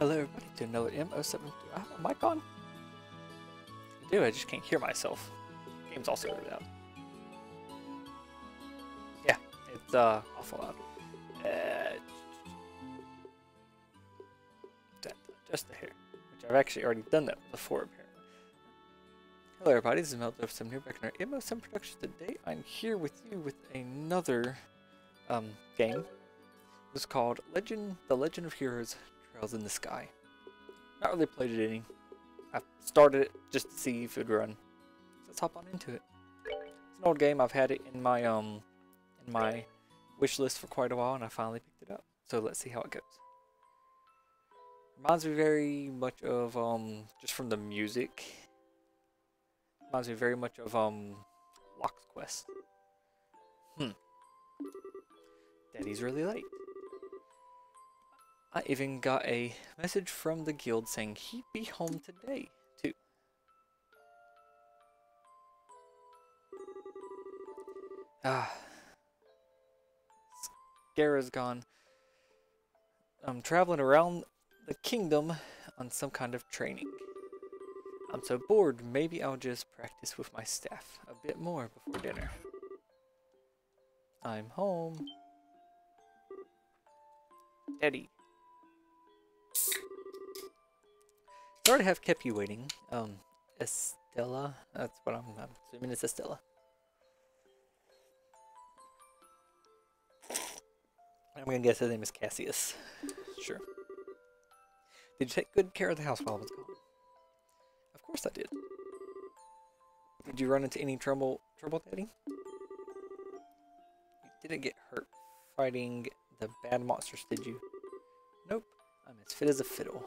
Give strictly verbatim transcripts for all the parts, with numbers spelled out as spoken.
Hello everybody to another M oh seven. Do I have a mic on? I do, I just can't hear myself. The game's also really loud. Yeah, it's uh, awful loud. Uh, that, just the hair, which I've actually already done that before apparently. Hello everybody, this is Metol zero seven here back in our M oh seven production. Today I'm here with you with another um, game. It's called Legend, The Legend of Heroes. Trails in the Sky. Not really played it any. I started it just to see if it would run. Let's hop on into it. It's an old game. I've had it in my um in my wish list for quite a while, and I finally picked it up. So let's see how it goes. Reminds me very much of um just from the music. Reminds me very much of um Locke's Quest. Hmm. Daddy's really late. I even got a message from the guild saying he'd be home today, too. Ah. Schera's gone. I'm traveling around the kingdom on some kind of training. I'm so bored, maybe I'll just practice with my staff a bit more before dinner. I'm home. Daddy. Sorry to have kept you waiting. Um, Estella? That's what I'm, I'm assuming it's Estella. I'm gonna guess his name is Cassius. Sure. Did you take good care of the house while I was gone? Of course I did. Did you run into any trouble, trouble, Daddy? You didn't get hurt fighting the bad monsters, did you? Nope. I'm as fit as a fiddle.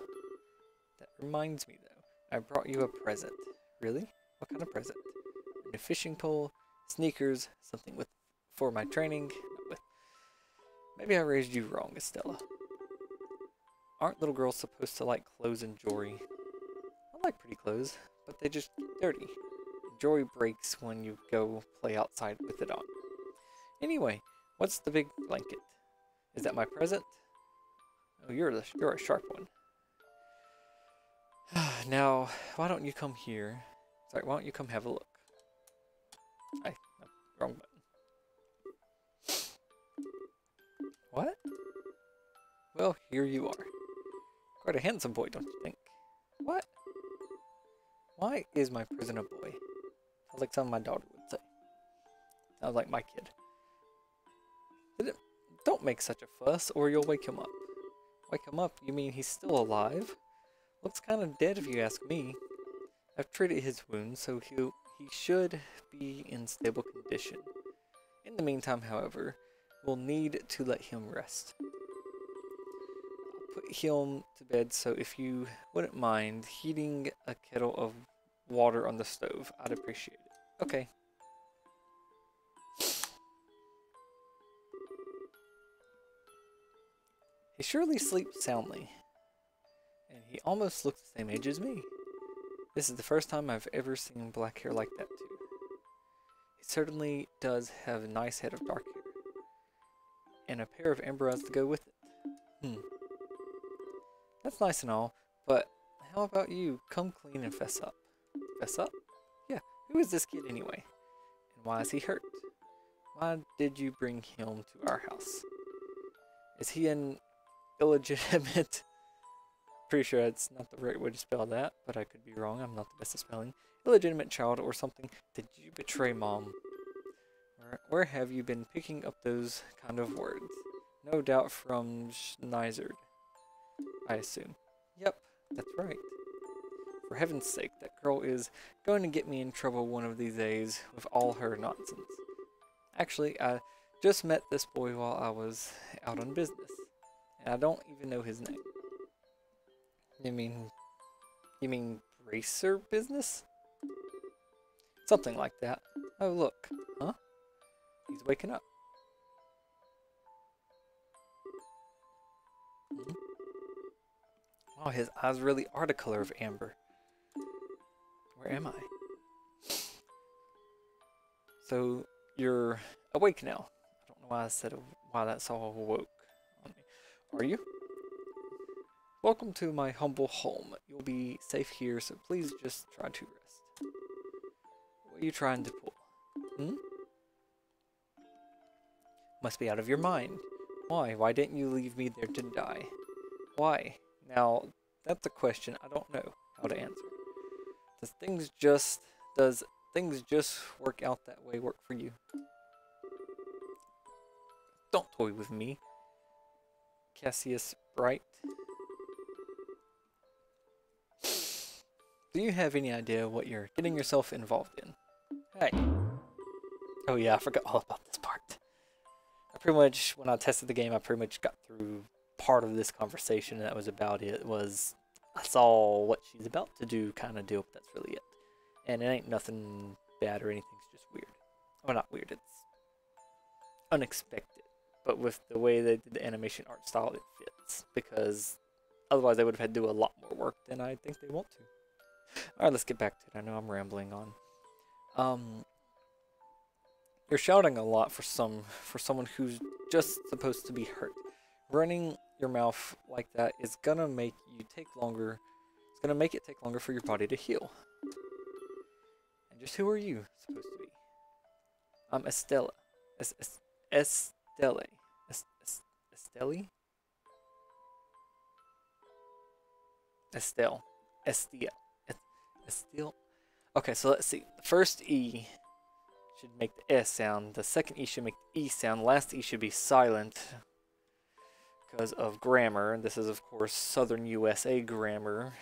Reminds me though, I brought you a present. Really? What kind of present? A new fishing pole, sneakers, something with for my training. With. Maybe I raised you wrong, Estella. Aren't little girls supposed to like clothes and jewelry? I like pretty clothes, but they just get dirty. The jewelry breaks when you go play outside with it on. Anyway, what's the big blanket? Is that my present? Oh, you're the, you're a sharp one. Now, why don't you come here? Sorry, why don't you come have a look? I, no, wrong button. What? Well, here you are. Quite a handsome boy, don't you think? What? Why is my prison a boy? Sounds like something my daughter would say. Sounds like my kid. Don't make such a fuss, or you'll wake him up. Wake him up? You mean he's still alive? Looks kind of dead if you ask me. I've treated his wounds, so he he should be in stable condition. In the meantime, however, we'll need to let him rest. I'll put him to bed, so if you wouldn't mind heating a kettle of water on the stove, I'd appreciate it. Okay. He surely sleeps soundly. And he almost looks the same age as me. This is the first time I've ever seen black hair like that, too. He certainly does have a nice head of dark hair. And a pair of amber eyes to go with it. Hmm. That's nice and all, but how about you come clean and fess up? Fess up? Yeah, who is this kid anyway? And why is he hurt? Why did you bring him to our house? Is he an illegitimate... Pretty sure it's not the right way to spell that, but I could be wrong. I'm not the best at spelling. Illegitimate child or something. Did you betray Mom? Where, where have you been picking up those kind of words? No doubt from Schneizard, I assume. Yep, that's right. For heaven's sake, that girl is going to get me in trouble one of these days with all her nonsense. Actually, I just met this boy while I was out on business, and I don't even know his name. You mean, you mean bracer business? Something like that. Oh look, huh? He's waking up. Mm-hmm. Oh, his eyes really are the color of amber. Where am I? So you're awake now. I don't know why I said why that's all woke on me. Are you? Welcome to my humble home. You'll be safe here, so please just try to rest. What are you trying to pull? Hmm? Must be out of your mind. Why? Why didn't you leave me there to die? Why? Now, that's a question I don't know how to answer. Does things just... Does things just work out that way work for you? Don't toy with me. Cassius Bright. Do you have any idea what you're getting yourself involved in? Hey. Oh yeah, I forgot all about this part. I pretty much, when I tested the game, I pretty much got through part of this conversation, and that was about it. It was, I saw what she's about to do kind of deal, but that's really it. And it ain't nothing bad or anything, it's just weird. Well, not weird, it's unexpected. But with the way they did the animation art style, it fits. Because otherwise they would have had to do a lot more work than I think they want to. Alright, let's get back to it. I know I'm rambling on. Um, you're shouting a lot for some for someone who's just supposed to be hurt. Running your mouth like that is gonna make you take longer. It's gonna make it take longer for your body to heal. And just who are you supposed to be? I'm Estella. Es es Estella. Es es Estelle. Estelle. Estella. Estelle. Okay, so let's see. The first E should make the S sound. The second E should make the E sound. Last E should be silent because of grammar. And this is, of course, Southern U S A grammar.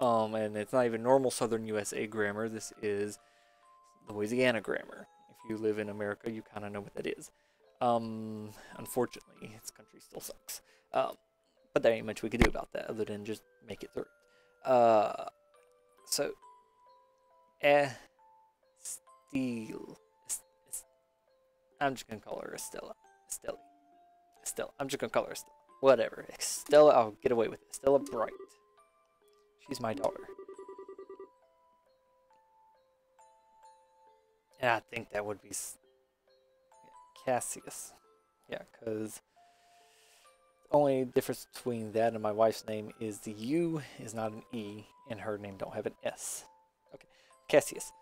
Um, and it's not even normal Southern U S A grammar. This is Louisiana grammar. If you live in America, you kind of know what that is. Um, unfortunately, this country still sucks. Um, but there ain't much we can do about that other than just make it through. Uh... So, Estelle. I'm just gonna call her Estella. Estella. Estella. I'm just gonna call her Estella. Whatever. Estella, I'll get away with it. Estella Bright. She's my daughter. And I think that would be Cassius. Yeah, because the only difference between that and my wife's name is the U is not an E. And her name don't have an S. Okay, Cassius,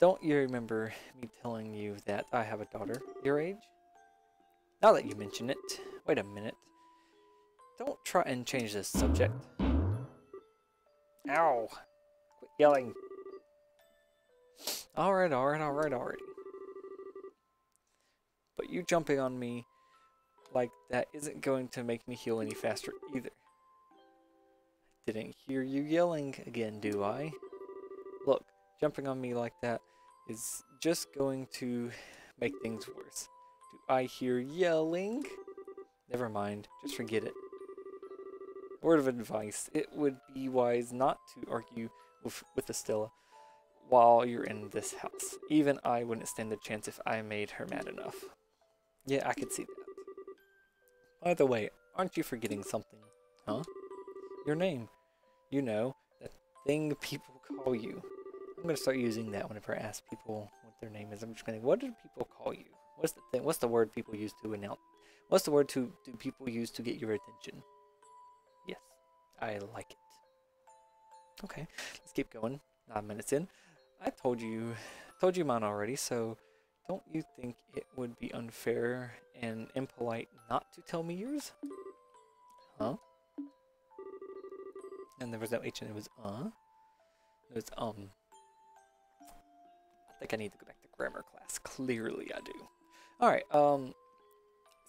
don't you remember me telling you that I have a daughter your age? Now that you mention it, wait a minute. Don't try and change this subject. Ow! Quit yelling. Alright, alright, alright, already. But you jumping on me like that isn't going to make me heal any faster either. Didn't hear you yelling again, do I? Look, jumping on me like that is just going to make things worse. Do I hear yelling? Never mind, just forget it. Word of advice, it would be wise not to argue with, with Estella while you're in this house. Even I wouldn't stand a chance if I made her mad enough. Yeah, I could see that. By the way, aren't you forgetting something? Huh? Your name. You know, that thing people call you. I'm going to start using that whenever I ask people what their name is. I'm just going to, what do people call you? What's the thing? What's the word people use to announce? What's the word to do people use to get your attention? Yes, I like it. Okay, let's keep going. Nine minutes in. I told you, told you mine already, so don't you think it would be unfair and impolite not to tell me yours? Huh? And there was no H and it was uh. It was um. I think I need to go back to grammar class. Clearly I do. Alright, um.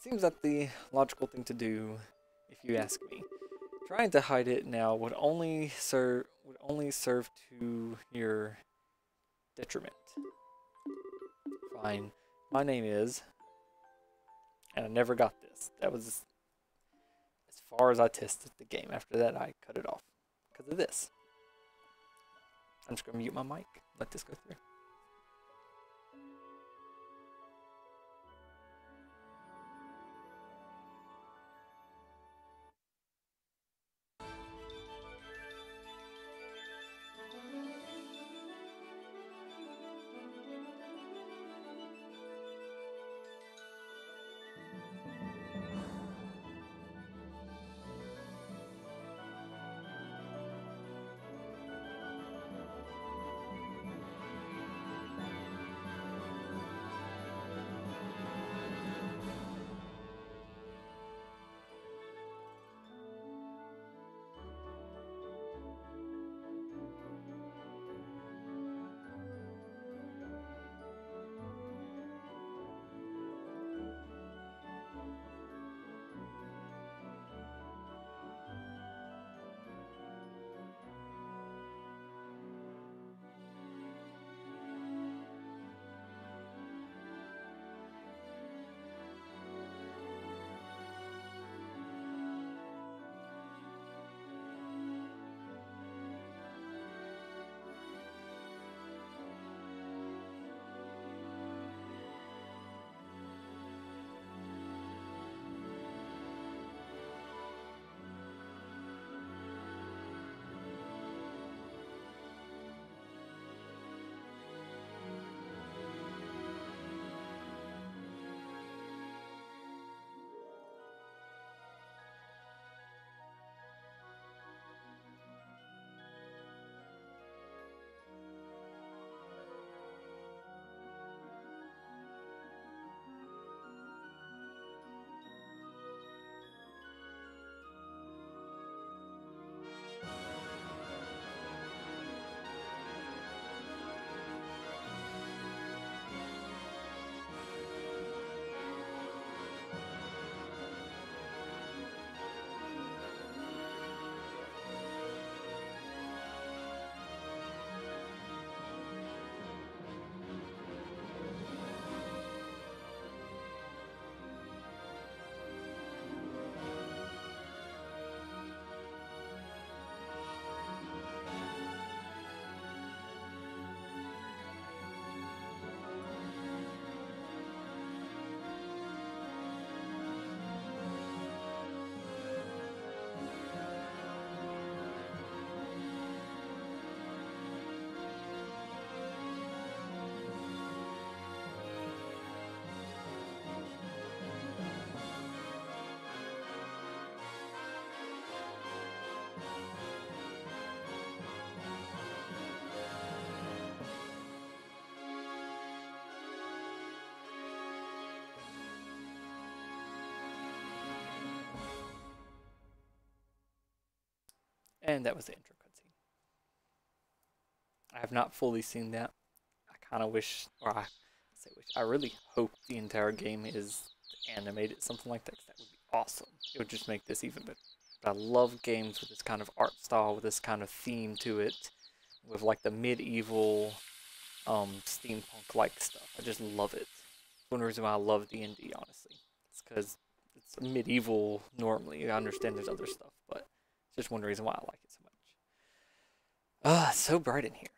Seems that the logical thing to do, if you ask me. Trying to hide it now would only serve would only serve to your detriment. Fine. My name is, and I never got this. That was as far as I tested the game. After that I cut it off. Of this. I'm just going to mute my mic. Let this go through. And that was the intro cutscene. I have not fully seen that. I kind of wish, or I, I say wish, I really hope the entire game is animated, something like that, because that would be awesome. It would just make this even better. But I love games with this kind of art style, with this kind of theme to it, with like the medieval, um, steampunk-like stuff. I just love it. It's one reason why I love D and D, honestly. It's because it's medieval normally. I understand there's other stuff, but it's just one reason why I like it so much. Ah, uh, it's so bright in here.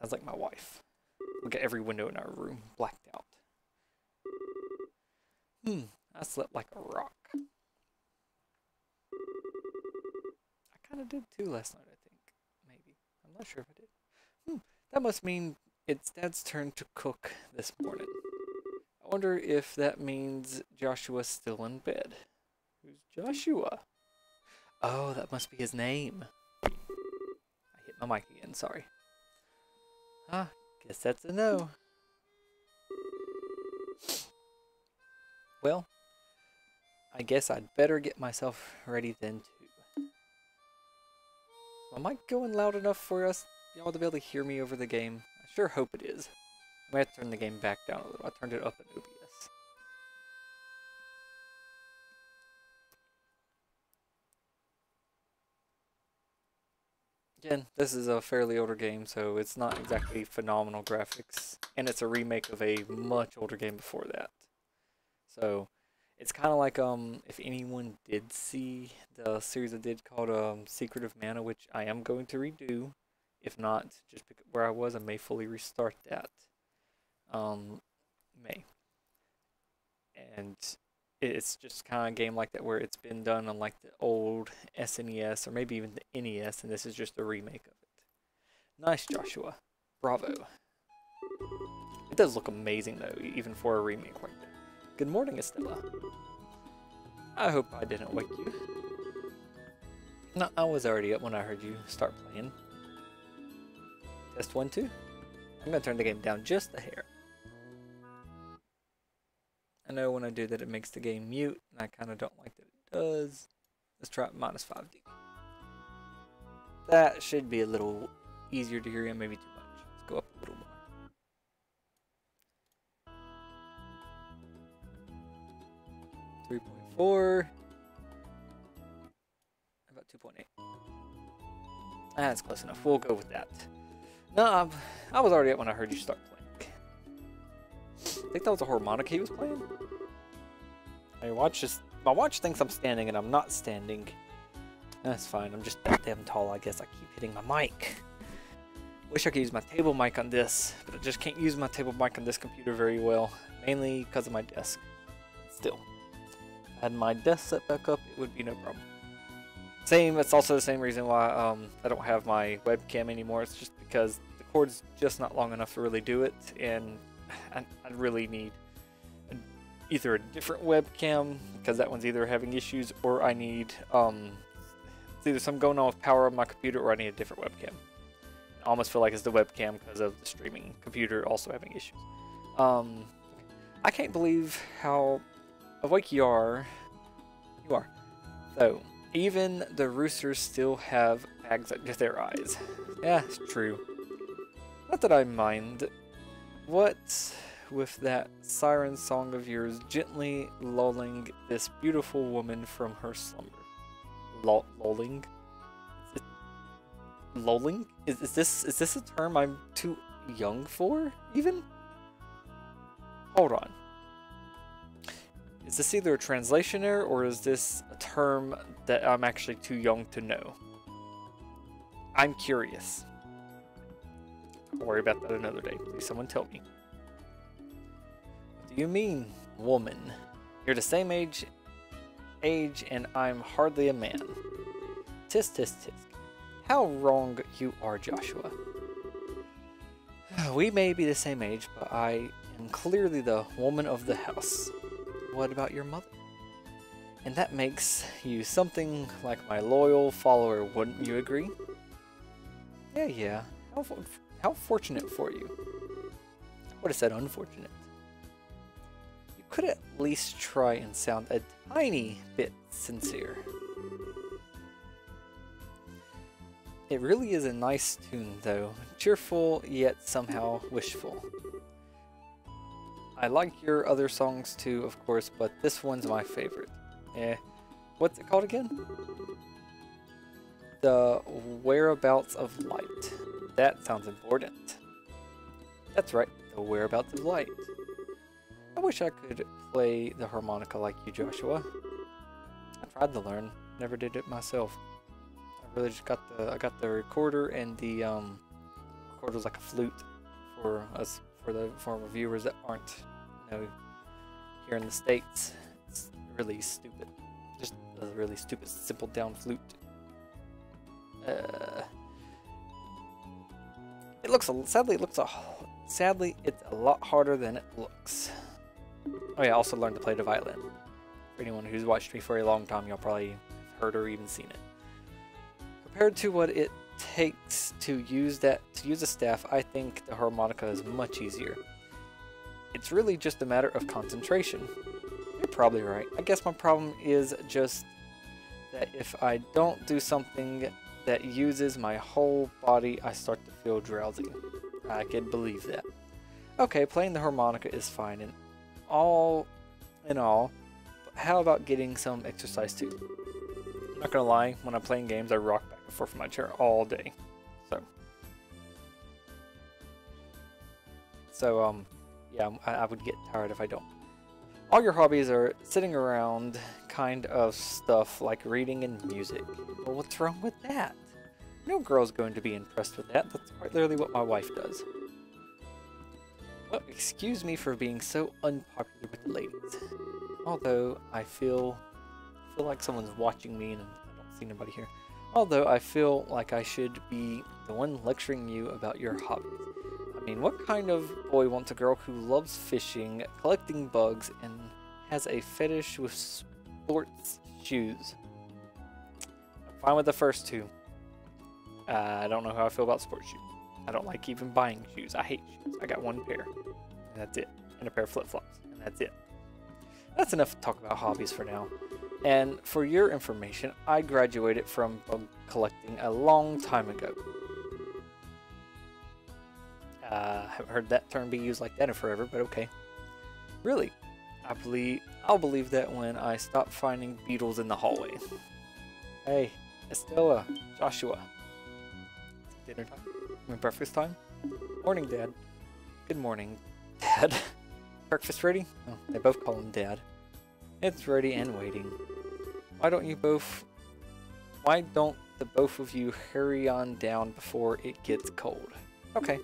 Sounds like my wife. Look at every window in our room blacked out. Hmm, I slept like a rock. I kind of did too last night, I think. Maybe. I'm not sure if I did. Hmm, that must mean it's Dad's turn to cook this morning. I wonder if that means Joshua's still in bed. Who's Joshua? Oh, that must be his name. I hit my mic again, sorry. Ah, guess that's a no. Well, I guess I'd better get myself ready then too. So am I going loud enough for us y'all to be able to hear me over the game? I sure hope it is. I might have to turn the game back down a little. I turned it up in O B S. Again, this is a fairly older game, so it's not exactly phenomenal graphics, and it's a remake of a much older game before that. So, it's kind of like, um, if anyone did see the series I did called um, Secret of Mana, which I am going to redo. If not, just pick up where I was. I may fully restart that. Um, May. And it's just kind of a game like that where it's been done on like the old S N E S or maybe even the N E S, and this is just a remake of it. Nice, Joshua. Bravo. It does look amazing though, even for a remake like that. Good morning, Estella. I hope I didn't wake you. No, I was already up when I heard you start playing. Test one, two. I'm gonna turn the game down just a hair. I know when I do that it makes the game mute, and I kind of don't like that it does. Let's try it minus five D. That should be a little easier to hear and maybe too much. Let's go up a little more. three point four, about two point eight. That's close enough. We'll go with that. No, I'm, I was already up when I heard you start playing. I think that was a harmonica he was playing. My watch just my watch thinks I'm standing and I'm not standing. That's fine. I'm just that damn tall, I guess. I keep hitting my mic. Wish I could use my table mic on this, but I just can't use my table mic on this computer very well, mainly because of my desk. Still. Had my desk set back up, it would be no problem. Same, it's also the same reason why um, I don't have my webcam anymore. It's just because the cord's just not long enough to really do it, and I, I really need a, either a different webcam, because that one's either having issues, or I need, um, it's either something going on with power on my computer, or I need a different webcam. I almost feel like it's the webcam because of the streaming computer also having issues. Um, I can't believe how awake you are. You are. So, even the roosters still have bags under their eyes. Yeah, it's true. Not that I mind. What with that siren song of yours gently lulling this beautiful woman from her slumber? L lulling? Is it lulling? Is, is, this, is this a term I'm too young for, even? Hold on. Is this either a translation error, or is this a term that I'm actually too young to know? I'm curious. I'll worry about that another day. Please, someone tell me. What do you mean, woman? You're the same age, age, and I'm hardly a man. Tisk, tisk, tisk. How wrong you are, Joshua. We may be the same age, but I am clearly the woman of the house. What about your mother? And that makes you something like my loyal follower, wouldn't you agree? Yeah, yeah. How, fo how fortunate for you. I would have said unfortunate. You could at least try and sound a tiny bit sincere. It really is a nice tune though, cheerful yet somehow wishful. I like your other songs too, of course, but this one's my favorite. Eh, what's it called again? The Whereabouts of Light. That sounds important. That's right, The Whereabouts of Light. I wish I could play the harmonica like you, Joshua. I tried to learn, never did it myself. I really just got the I got the recorder, and the um, recorder was like a flute for us, for the former viewers that aren't, you know, here in the States. It's really stupid, just a really stupid, simple down flute. Uh, it looks a, sadly it looks a, sadly it's a lot harder than it looks. Oh yeah, I also learned to play the violin. For anyone who's watched me for a long time, y'all probably have heard or even seen it. Compared to what it takes to use that to use a staff, I think the harmonica is much easier. It's really just a matter of concentration. You're probably right. I guess my problem is just that if I don't do something that uses my whole body, I start to feel drowsy. I can believe that. Okay, playing the harmonica is fine and all in all, but how about getting some exercise too? I'm not gonna lie, when I'm playing games I rock back and forth from my chair all day. So So um yeah, I, I would get tired if I don't. All your hobbies are sitting around kind of stuff like reading and music. Well, what's wrong with that? No girl's going to be impressed with that. That's quite literally what my wife does. Well, excuse me for being so unpopular with the ladies. Although I feel I feel like someone's watching me and I don't see anybody here. Although I feel like I should be the one lecturing you about your hobbies. I mean, what kind of boy wants a girl who loves fishing, collecting bugs, and has a fetish with sports shoes? I'm fine with the first two. Uh, I don't know how I feel about sports shoes. I don't like even buying shoes. I hate shoes. I got one pair, and that's it. And a pair of flip-flops, and that's it. That's enough to talk about hobbies for now. And for your information, I graduated from bug collecting a long time ago. Uh, I haven't heard that term be used like that in forever, but okay. Really, I believe, I'll believe that when I stop finding beetles in the hallway. Hey, Estella, Joshua. Dinner time? I mean, breakfast time? Morning, Dad. Good morning, Dad. Breakfast ready? Oh, they both call him Dad. It's ready and waiting. Why don't you both... Why don't the both of you hurry on down before it gets cold? Okay.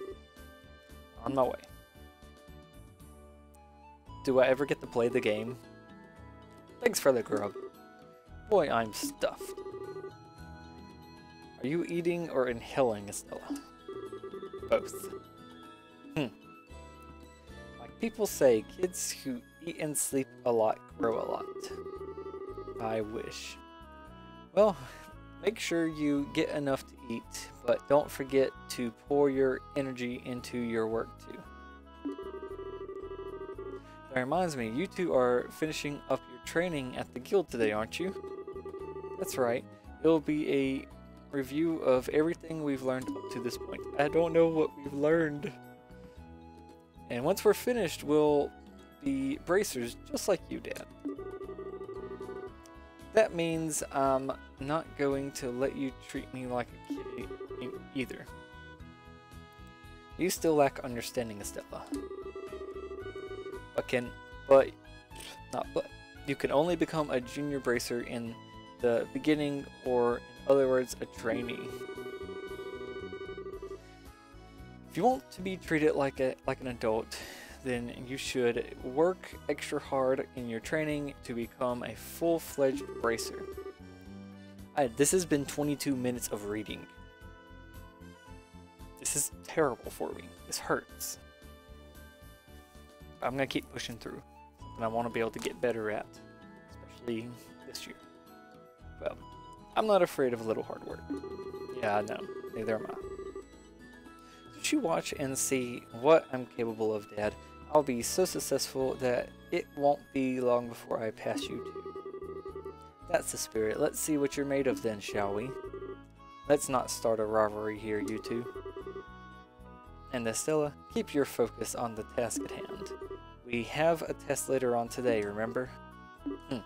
On my way. Do I ever get to play the game? Thanks for the grub. Boy, I'm stuffed. Are you eating or inhaling, Estella? Both. Hmm. Like people say, kids who eat and sleep a lot grow a lot. I wish. Well, make sure you get enough to eat, but don't forget to pour your energy into your work too. That reminds me, you two are finishing up your training at the guild today, aren't you? That's right. It'll be a review of everything we've learned up to this point. I don't know what we've learned. And once we're finished, we'll be bracers just like you, Dad. That means I'm not going to let you treat me like a kid either. You still lack understanding, Estella. But can, but, not but. You can only become a junior bracer in the beginning, or in other words, a trainee. If you want to be treated like a like an adult, then you should work extra hard in your training to become a full-fledged bracer. I, this has been twenty-two minutes of reading. This is terrible for me. This hurts. I'm gonna keep pushing through, and I want to be able to get better at, especially this year. Well, I'm not afraid of a little hard work. Yeah, I know. Neither am I. Did you watch and see what I'm capable of, Dad? I'll be so successful that it won't be long before I pass you two. That's the spirit. Let's see what you're made of then, shall we? Let's not start a rivalry here, you two. And Estella, keep your focus on the task at hand. We have a test later on today, remember? Hmm.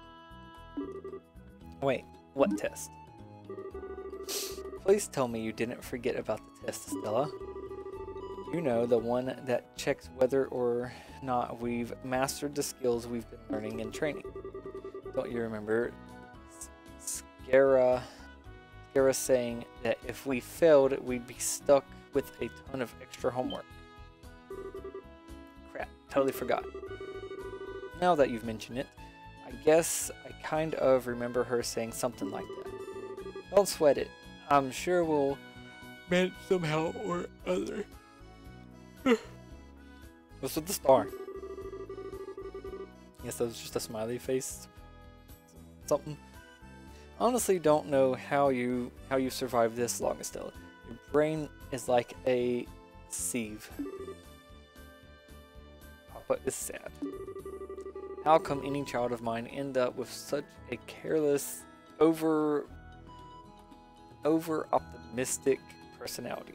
Wait, what test? Please tell me you didn't forget about the test, Estella. You know, the one that checks whether or not we've mastered the skills we've been learning and training. Don't you remember Schera, Schera saying that if we failed, we'd be stuck with a ton of extra homework? Crap, totally forgot. Now that you've mentioned it, I guess I kind of remember her saying something like that. Don't sweat it. I'm sure we'll manage somehow or other. What's with the star? Yes, that was just a smiley face. Something. Honestly, don't know how you how you survived this long, Estella. Your brain is like a sieve. Papa is sad. How come any child of mine end up with such a careless, over, over optimistic personality?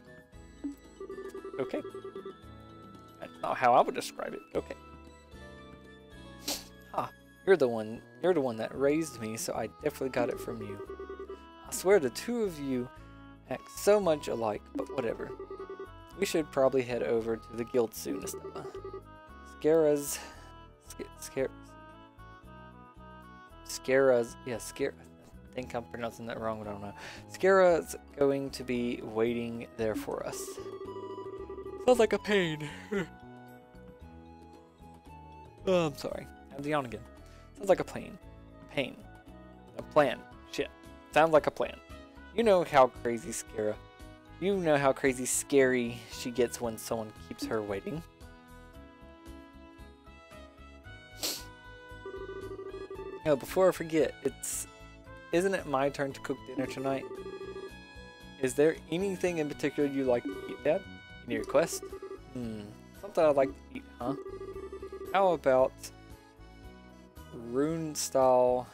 Okay. That's not how I would describe it. Okay. Ah, you're the one. You're the one that raised me, so I definitely got it from you. I swear the two of you act so much alike, but whatever. We should probably head over to the guild soon, Estella. Schera's, Schera, Schera's, yeah, Schera. I think I'm pronouncing that wrong, but I don't know. Schera's going to be waiting there for us. Sounds like a pain. Oh, I'm sorry. I'm down again. Sounds like a plane. Pain. A plan. Shit. Sounds like a plan. You know how crazy Schera. You know how crazy scary she gets when someone keeps her waiting. Oh, before I forget, it's... Isn't it my turn to cook dinner tonight? Is there anything in particular you like to eat, Dad? Any request? Hmm. Something I'd like to eat, huh? How about rune-style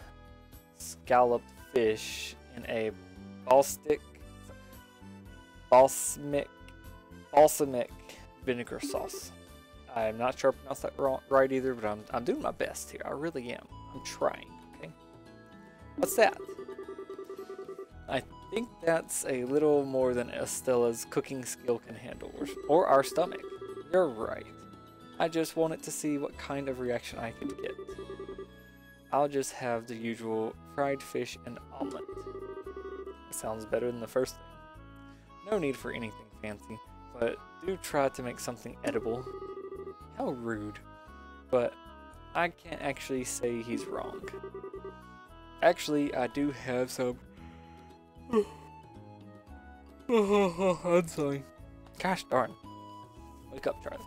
scalloped fish in a balsamic, balsamic, balsamic vinegar sauce? I'm not sure I pronounced that wrong, right either, but I'm, I'm doing my best here. I really am. I'm trying, okay? What's that? I think that's a little more than Estella's cooking skill can handle, or, or our stomach. You're right. I just wanted to see what kind of reaction I could get. I'll just have the usual fried fish and omelet. Sounds better than the first thing. No need for anything fancy, but do try to make something edible. How rude. But I can't actually say he's wrong. Actually, I do have some... I'm sorry. Gosh darn. Wake up, Charlie.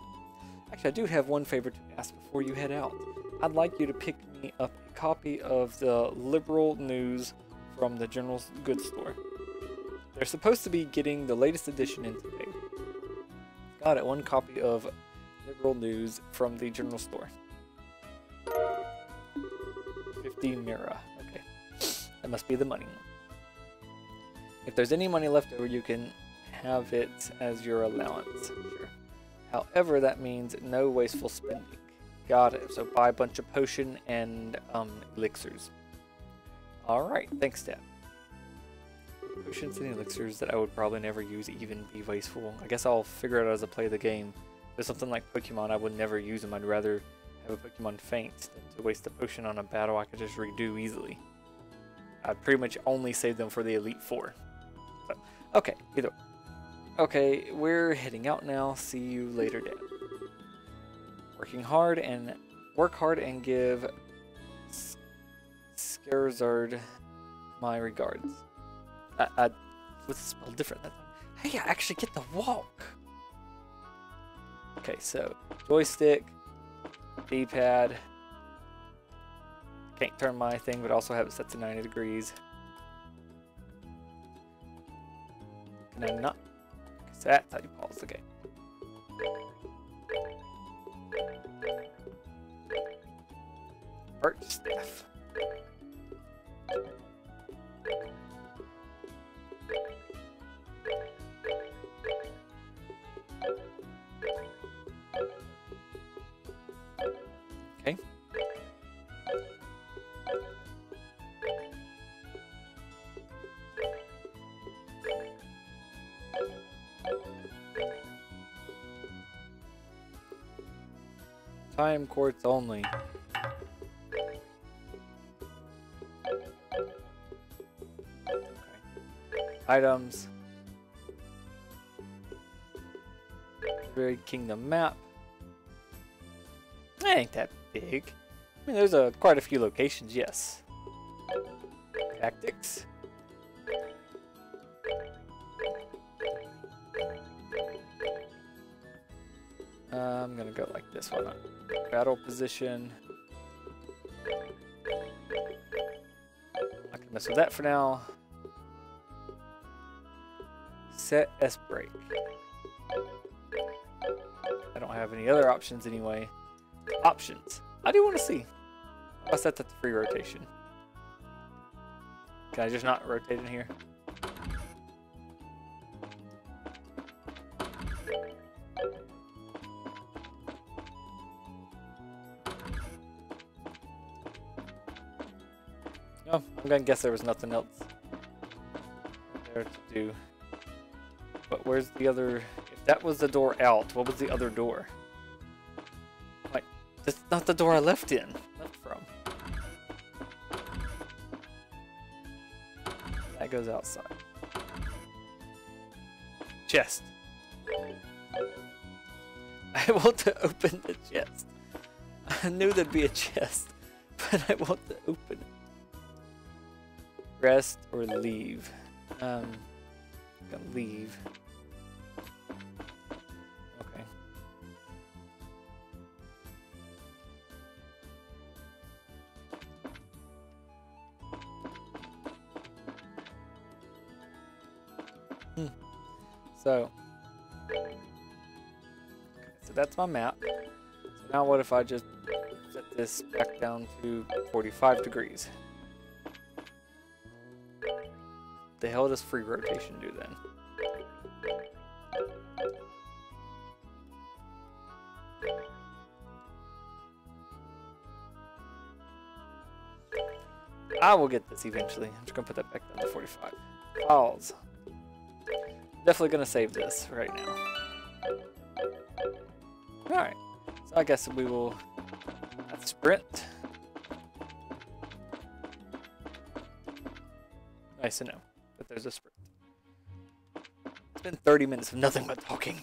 Actually, I do have one favor to ask before you head out. I'd like you to pick me up a copy of the Liberal News from the General Goods Store. They're supposed to be getting the latest edition in today. Got it, one copy of Liberal News from the General Store. fifty Mira. Okay. That must be the money. If there's any money left over, you can have it as your allowance. Sure. However, that means no wasteful spending. Got it. So buy a bunch of potion and um, elixirs. Alright, thanks, Dad. Potions and elixirs that I would probably never use, even be wasteful. I guess I'll figure it out as I play the game. There's something like Pokemon I would never use them. I'd rather have a Pokemon faint than to waste a potion on a battle I could just redo easily. I'd pretty much only save them for the Elite Four. So, okay, either way. Okay, we're heading out now. See you later, Dad. Working hard and work hard and give Scherazard my regards. I, I what's spelled different that time? Hey, I actually get the walk. Okay, so joystick, D-pad. Can't turn my thing, but also have it set to ninety degrees. Can I not? So that's how you pause the game. Arch staff. Time quartz only. Okay. Items. Buried Kingdom map. I ain't that big. I mean, there's a quite a few locations, yes. Tactics. Uh, I'm gonna go like this one. Battle position. I can mess with that for now. Set S break. I don't have any other options anyway. Options. I do want to see. I set that to free rotation. Can I just not rotate in here? Oh, I'm gonna guess there was nothing else there to do. But where's the other? If that was the door out, what was the other door? Like, that's not the door I left in. Left from. That goes outside. Chest. I want to open the chest. I knew there'd be a chest, but I want to open it. Rest or leave. Um, I'm gonna leave. Okay. Hmm. So. So that's my map. So now what if I just set this back down to forty-five degrees? What the hell does free rotation do then? I will get this eventually. I'm just gonna put that back down to forty-five. Files. Definitely gonna save this right now. Alright, so I guess we will sprint. Nice to know that there's a sprint. It's been thirty minutes of nothing but talking.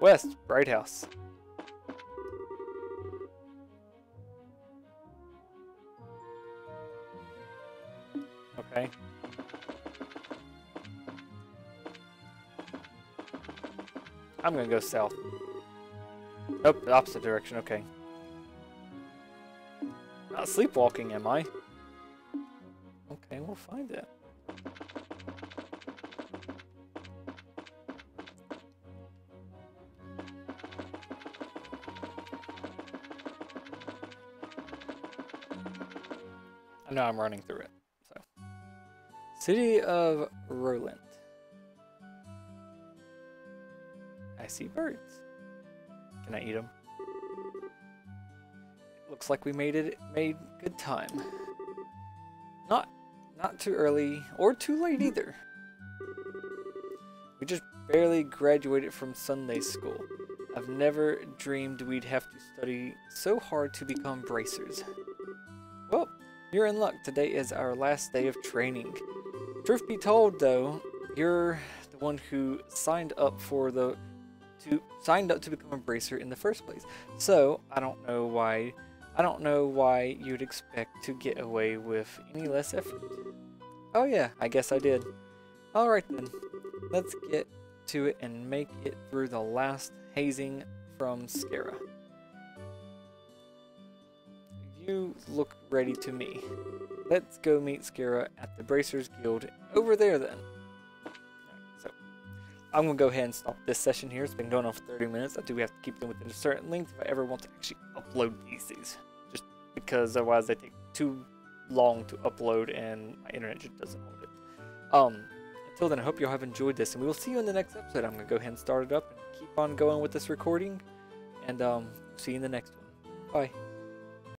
West, Bright House. Okay. I'm gonna go south. Nope, the opposite direction, okay. Not sleepwalking, am I? Okay, we'll find it. I know I'm running through it, so. City of Roland. I see birds. Can I eat them? It looks like we made it. Made good time. Not, not too early or too late either. We just barely graduated from Sunday school. I've never dreamed we'd have to study so hard to become bracers. Well, you're in luck. Today is our last day of training. Truth be told, though, you're the one who signed up for the. To signed up to become a bracer in the first place, so I don't know why I don't know why you'd expect to get away with any less effort. Oh yeah, I guess I did. Alright then, let's get to it and make it through the last hazing from Schera. You look ready to me. Let's go meet Schera at the Bracers Guild over there then. I'm going to go ahead and stop this session here. It's been going on for thirty minutes. I do have to keep them within a certain length if I ever want to actually upload these things. Just because otherwise they take too long to upload and my internet just doesn't hold it. Um, until then, I hope you all have enjoyed this, and we will see you in the next episode. I'm going to go ahead and start it up and keep on going with this recording. And um, see you in the next one. Bye.